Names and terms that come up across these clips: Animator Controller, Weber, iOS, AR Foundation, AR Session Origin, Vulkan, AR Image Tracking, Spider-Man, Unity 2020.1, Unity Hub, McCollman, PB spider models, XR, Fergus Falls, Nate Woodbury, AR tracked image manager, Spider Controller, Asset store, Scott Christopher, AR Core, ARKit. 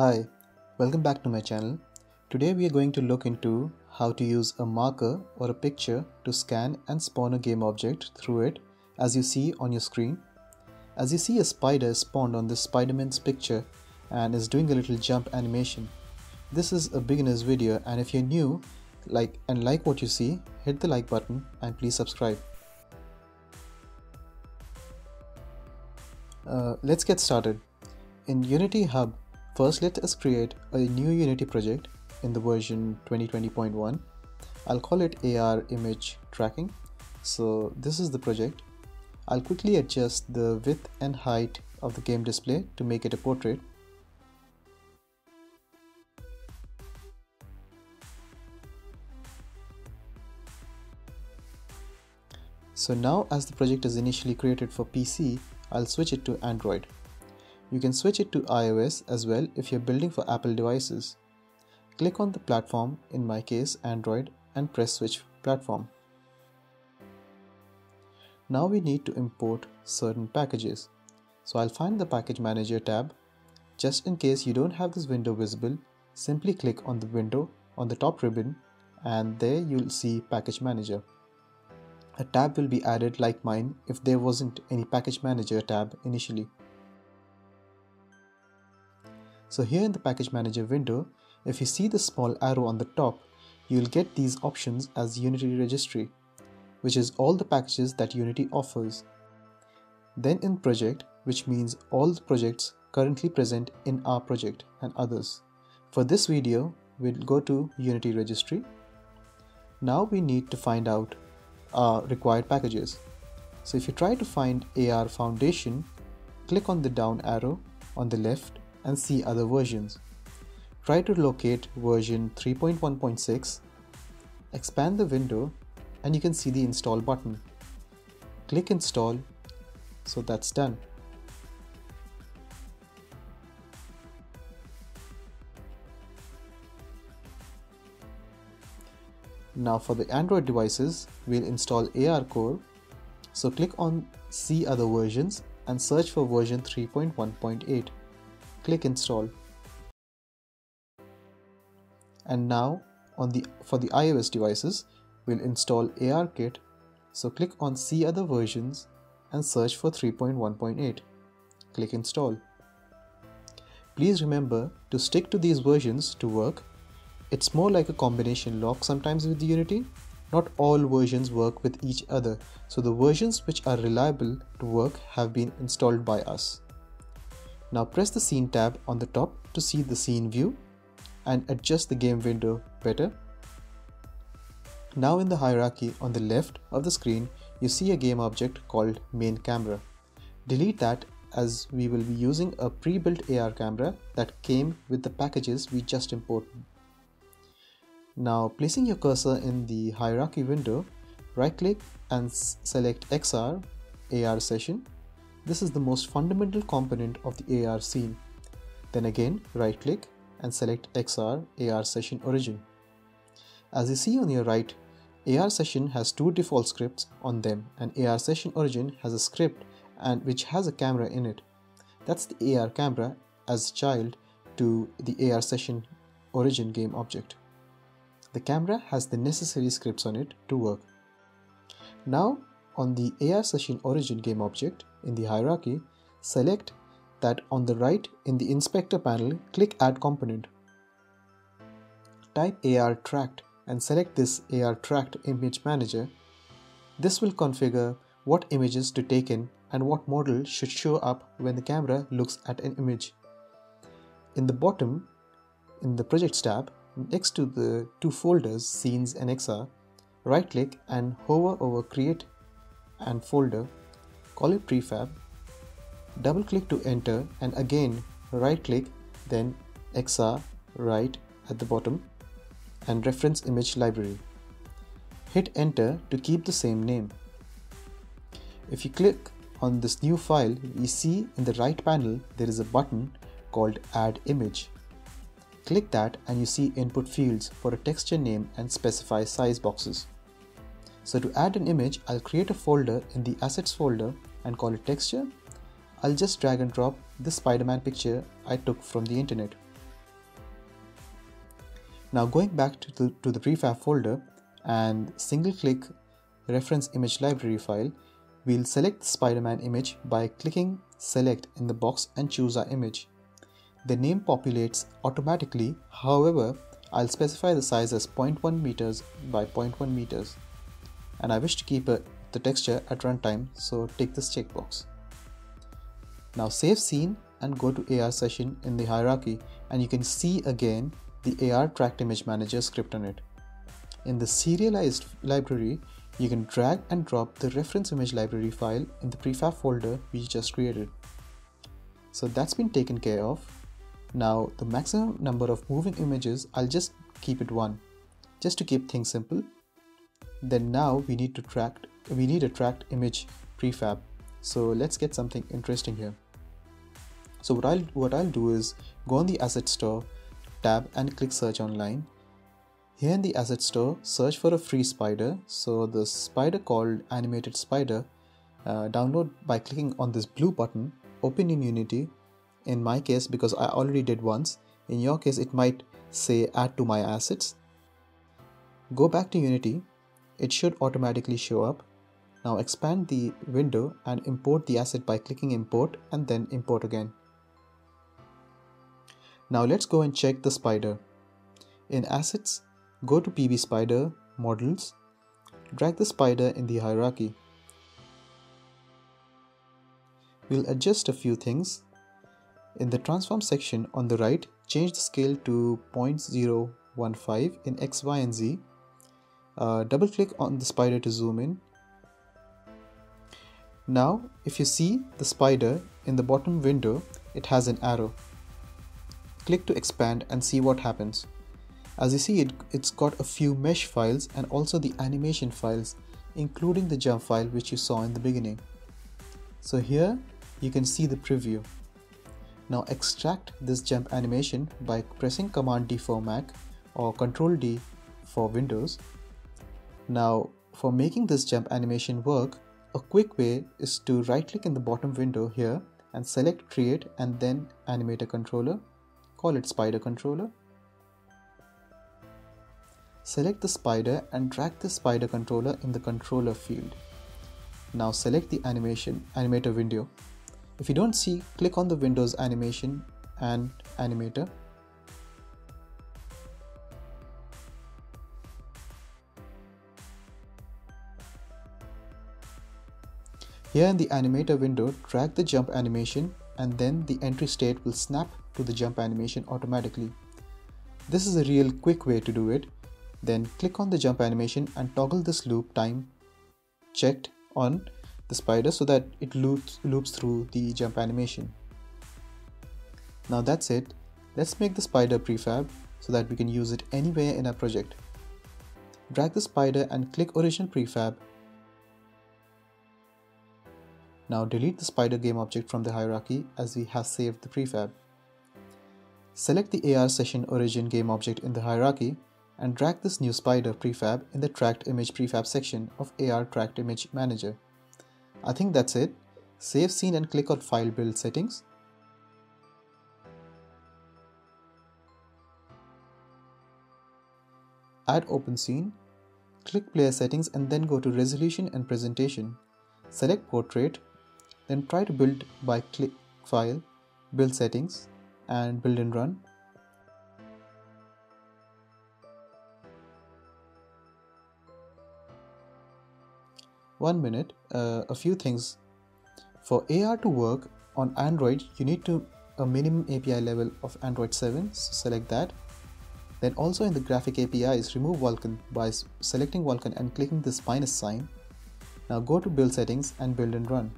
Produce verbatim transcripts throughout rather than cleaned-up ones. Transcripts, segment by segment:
Hi, welcome back to my channel. Today we are going to look into how to use a marker or a picture to scan and spawn a game object through it, as you see on your screen. As you see, a spider is spawned on this Spider-Man's picture and is doing a little jump animation. This is a beginner's video, and if you're new like and like what you see, hit the like button and please subscribe. Uh, let's get started. In Unity Hub, first let us create a new Unity project in the version twenty twenty point one. I'll call it A R Image Tracking. So this is the project. I'll quickly adjust the width and height of the game display to make it a portrait. So now, as the project is initially created for P C, I'll switch it to Android. You can switch it to iOS as well if you're building for Apple devices. Click on the platform, in my case Android, and press switch platform. Now we need to import certain packages. So I'll find the package manager tab. Just in case you don't have this window visible, simply click on the window on the top ribbon and there you'll see package manager. A tab will be added like mine if there wasn't any package manager tab initially. So here in the package manager window, if you see the small arrow on the top, you'll get these options as Unity registry, which is all the packages that Unity offers. Then in project, which means all the projects currently present in our project and others. For this video, we'll go to Unity registry. Now we need to find out our required packages. So if you try to find A R Foundation, click on the down arrow on the left and see other versions. Try to locate version three point one point six, expand the window and you can see the install button. Click install, so that's done. Now for the Android devices, we'll install A R Core, so click on see other versions and search for version three point one point eight. Click install. And now on the for the iOS devices, we'll install ARKit, so click on see other versions and search for three point one point eight. Click install. Please remember to stick to these versions to work. It's more like a combination lock sometimes with Unity. Not all versions work with each other, so the versions which are reliable to work have been installed by us. Now press the scene tab on the top to see the scene view and adjust the game window better. Now in the hierarchy on the left of the screen, you see a game object called main camera. Delete that, as we will be using a pre-built A R camera that came with the packages we just imported. Now placing your cursor in the hierarchy window, right click and select X R, A R Session. This is the most fundamental component of the A R scene. Then again right click and select X R, A R Session Origin. As you see on your right, A R Session has two default scripts on them, and A R Session Origin has a script and which has a camera in it. That's the A R camera as child to the A R Session Origin game object. The camera has the necessary scripts on it to work. Now on the A R Session Origin game object in the hierarchy, select that on the right in the inspector panel, click add component. Type A R tracked and select this A R tracked image manager. This will configure what images to take in and what model should show up when the camera looks at an image. In the bottom, in the projects tab, next to the two folders scenes and X R, right click and hover over create and folder, call it prefab, double click to enter and again right click, then X R right at the bottom and reference image library. Hit enter to keep the same name. If you click on this new file, we see in the right panel there is a button called add image. Click that and you see input fields for a texture name and specify size boxes. So to add an image, I'll create a folder in the assets folder and call it texture. I'll just drag and drop this Spider-Man picture I took from the internet. Now going back to the, to the prefab folder and single click reference image library file, we'll select the Spider-Man image by clicking select in the box and choose our image. The name populates automatically, however, I'll specify the size as zero point one meters by zero point one meters, and I wish to keep a, the texture at runtime, so tick this checkbox. Now save scene and go to A R session in the hierarchy, and you can see again the A R tracked image manager script on it. In the serialized library, you can drag and drop the reference image library file in the prefab folder we just created. So that's been taken care of. Now the maximum number of moving images, I'll just keep it one, just to keep things simple. Then now we need to track, we need a tracked image prefab. So let's get something interesting here. So what I'll, what I'll do is go on the Asset Store tab and click search online. Here in the Asset Store, search for a free spider. So the spider called Animated Spider, uh, download by clicking on this blue button, open in Unity. In my case, because I already did once, in your case it might say add to my assets. Go back to Unity, it should automatically show up. Now expand the window and import the asset by clicking import and then import again. Now let's go and check the spider. In assets, go to P B Spider Models, drag the spider in the hierarchy. We'll adjust a few things. In the transform section on the right, change the scale to zero point zero one five in X, Y and Z. Uh, double click on the spider to zoom in. Now if you see the spider in the bottom window, it has an arrow. Click to expand and see what happens. As you see, it, it's got a few mesh files and also the animation files, including the jump file which you saw in the beginning. So here you can see the preview. Now extract this jump animation by pressing Command D for Mac or Control D for Windows. Now for making this jump animation work, a quick way is to right click in the bottom window here and select Create and then Animator Controller, call it Spider Controller. Select the spider and drag the Spider Controller in the controller field. Now select the animation animator window. If you don't see, click on the Windows animation and animator. Here in the animator window, drag the jump animation and then the entry state will snap to the jump animation automatically. This is a real quick way to do it. Then click on the jump animation and toggle this loop time checked on the spider so that it loops loops through the jump animation. Now that's it. Let's make the spider prefab so that we can use it anywhere in our project. Drag the spider and click Origin Prefab. Now delete the spider game object from the hierarchy as we have saved the prefab. Select the A R Session Origin game object in the hierarchy and drag this new spider prefab in the tracked image prefab section of A R Tracked Image Manager. I think that's it. Save scene and click on File Build Settings. Add Open Scene. Click Player Settings and then go to Resolution and Presentation. Select Portrait. Then try to build by click File, Build Settings and Build and Run. One minute, uh, a few things. For A R to work on Android, you need to a minimum A P I level of Android seven, so select that. Then also in the graphic A P Is, remove Vulkan by selecting Vulkan and clicking this minus sign. Now go to build settings and build and run.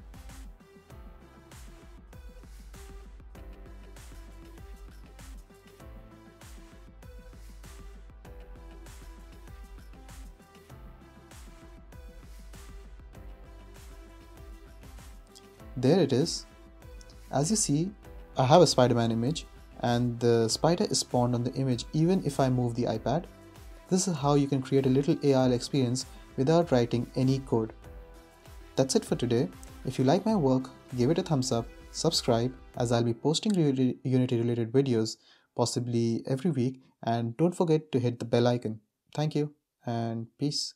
There it is. As you see, I have a Spider-Man image and the spider is spawned on the image even if I move the iPad. This is how you can create a little A R experience without writing any code. That's it for today. If you like my work, give it a thumbs up, subscribe as I'll be posting Unity related videos possibly every week, and don't forget to hit the bell icon. Thank you and peace.